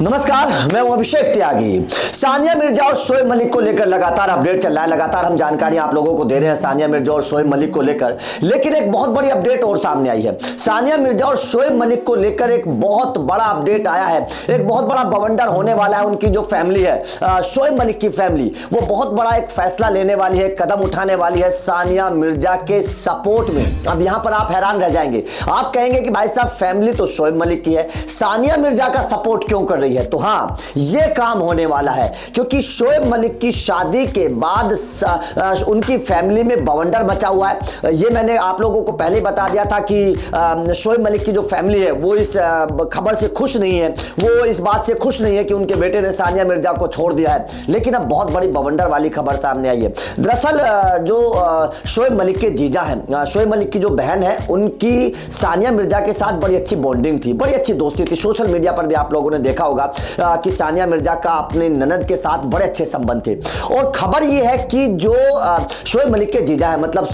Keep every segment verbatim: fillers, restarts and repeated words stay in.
नमस्कार, मैं हूं अभिषेक त्यागी। सानिया मिर्जा और शोएब मलिक को लेकर लगातार अपडेट चल रहा है, लगातार हम जानकारी आप लोगों को दे रहे हैं सानिया मिर्जा और शोएब मलिक को लेकर। लेकिन एक बहुत बड़ी अपडेट और सामने आई है। सानिया मिर्जा और शोएब मलिक को लेकर एक बहुत बड़ा अपडेट आया है, एक बहुत बड़ा बवंडर होने वाला है। उनकी जो फैमिली है, शोएब मलिक की फैमिली, वो बहुत बड़ा एक फैसला लेने वाली है, कदम उठाने वाली है सानिया मिर्जा के सपोर्ट में। अब यहाँ पर आप हैरान रह जाएंगे, आप कहेंगे कि भाई साहब फैमिली तो शोएब मलिक की है, सानिया मिर्जा का सपोर्ट क्यों कर रही है? है तो हाँ, ये काम होने वाला है क्योंकि शोएब मलिक की शादी के बाद आ, उनकी फैमिली में बवंडर मचा हुआ है। ये मैंने आप लोगों को पहले बता दिया था कि शोएब मलिक की जो फैमिली है वो इस खबर से खुश नहीं है, वो इस बात से खुश नहीं है कि उनके बेटे ने सानिया मिर्जा को छोड़ दिया है। लेकिन अब बहुत बड़ी बवंडर वाली खबर सामने आई है। दरअसल जो शोएब मलिक के जीजा हैं, शोएब मलिक की जो बहन है, उनकी सानिया मिर्जा के साथ बड़ी अच्छी बॉन्डिंग थी, बड़ी अच्छी दोस्ती थी। सोशल मीडिया पर भी आप लोगों ने देखा होगा कि सानिया मिर्जा का अपने ननद के साथ बड़े अच्छे संबंध थे। और खबर यह है कि जो शोएब मलिक के जीजा है, मतलब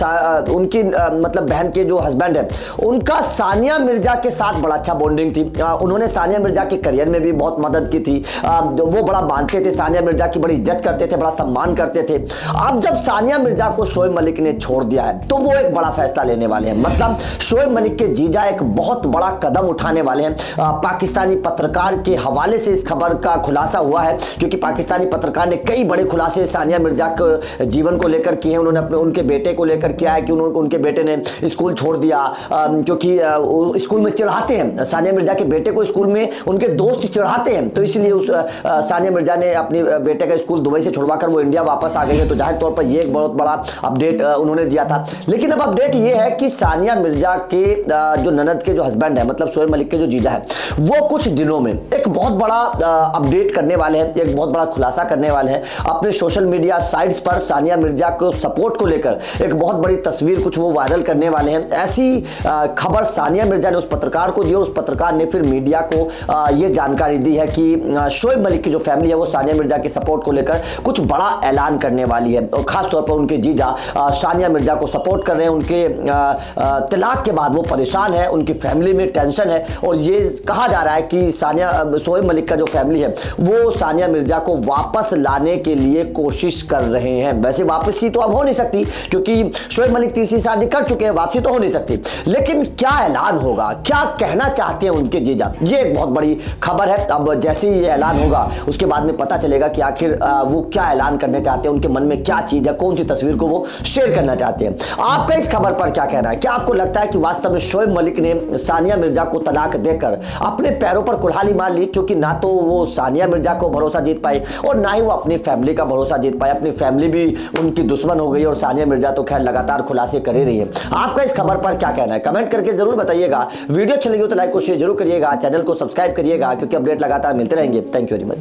उनकी मतलब बहन के जो हस्बैंड है, उनका सानिया मिर्जा के साथ बड़ा अच्छा बॉन्डिंग थी। उन्होंने सानिया मिर्जा के करियर में भी बहुत मदद की थी, वो बड़ा बांधते थे सानिया मिर्जा की, बड़ी इज्जत करते थे, बड़ा सम्मान करते थे। अब जब सानिया मिर्जा को शोएब मलिक ने छोड़ दिया है तो वो एक बड़ा फैसला लेने वाले हैं, मतलब शोएब मलिक के जीजा एक बहुत बड़ा कदम उठाने वाले हैं। पाकिस्तानी पत्रकार के हवाले से इस खबर का खुलासा हुआ है क्योंकि पाकिस्तानी पत्रकार ने कई बड़े खुलासे सानिया मिर्जा के जीवन को लेकर किए हैं। उन्होंने अपने उनके बेटे को लेकर किया है कि उन्होंने उनके बेटे ने स्कूल छोड़ दिया क्योंकि स्कूल में चिढ़ाते हैं, सानिया मिर्जा के बेटे को स्कूल में उनके दोस्त चिढ़ाते हैं, तो इसलिए उस सानिया मिर्जा ने अपने बेटे का स्कूल दुबई से छुड़वाकर वो इंडिया वापस आ गई है। तो जाहिर तौर पर यह एक बहुत बड़ा अपडेट उन्होंने दिया था। लेकिन अब अपडेट यह है कि सानिया मिर्जा के जो ननद के जो हस्बैंड है, मतलब शोएब मलिक के जो जीजा है, वो कुछ दिनों में एक बहुत बड़ा अपडेट करने वाले हैं, एक बहुत बड़ा खुलासा करने वाले हैं। अपने सोशल मीडिया साइट्स पर सानिया मिर्जा को सपोर्ट को लेकर एक बहुत बड़ी तस्वीर कुछ वो वायरल करने वाले हैं। ऐसी खबर सानिया मिर्जा ने उस पत्रकार को दी और उस पत्रकार ने फिर मीडिया को ये जानकारी दी है कि शोएब मलिक की जो फैमिली है वो सानिया मिर्जा के सपोर्ट को लेकर कुछ बड़ा ऐलान करने वाली है। और खासतौर पर उनके जीजा सानिया मिर्जा को सपोर्ट कर रहे हैं। उनके तलाक के बाद वो परेशान है, उनकी फैमिली में टेंशन है और ये कहा जा रहा है कि सानिया शोएब मलिक का जो फैमिली है वो सानिया मिर्जा को वापस लाने के लिए कोशिश कर रहे हैं। वैसे वापसी तो अब हो नहीं सकती क्योंकि शोएब मलिक तीसरी शादी कर चुके हैं, वापसी तो हो नहीं सकती। लेकिन क्या ऐलान होगा, क्या कहना चाहते हैं उनके जीजा, ये एक बहुत बड़ी खबर है। अब जैसे ही ये ऐलान होगा उसके बाद में पता चलेगा कि आखिर वो क्या ऐलान करने चाहते हैं, उनके मन में क्या चीज है, कौन सी तस्वीर को वो शेयर करना चाहते हैं। आपका इस खबर पर क्या कहना है? क्या आपको लगता है कि वास्तव में शोएब मलिक ने सानिया मिर्जा को तलाक देकर अपने पैरों पर कुल्हाड़ी मार ली? क्योंकि ना तो वो सानिया मिर्जा को भरोसा जीत पाए और ना ही वो अपनी फैमिली का भरोसा जीत पाए। अपनी फैमिली भी उनकी दुश्मन हो गई और सानिया मिर्जा तो खैर लगातार खुलासे कर ही रही है। आपका इस खबर पर क्या कहना है? कमेंट करके जरूर बताइएगा। वीडियो अच्छी लगी हो तो लाइक और शेयर जरूर करिएगा, चैनल को सब्सक्राइब करिएगा क्योंकि अपडेट लगातार मिलते रहेंगे। Thank you very much.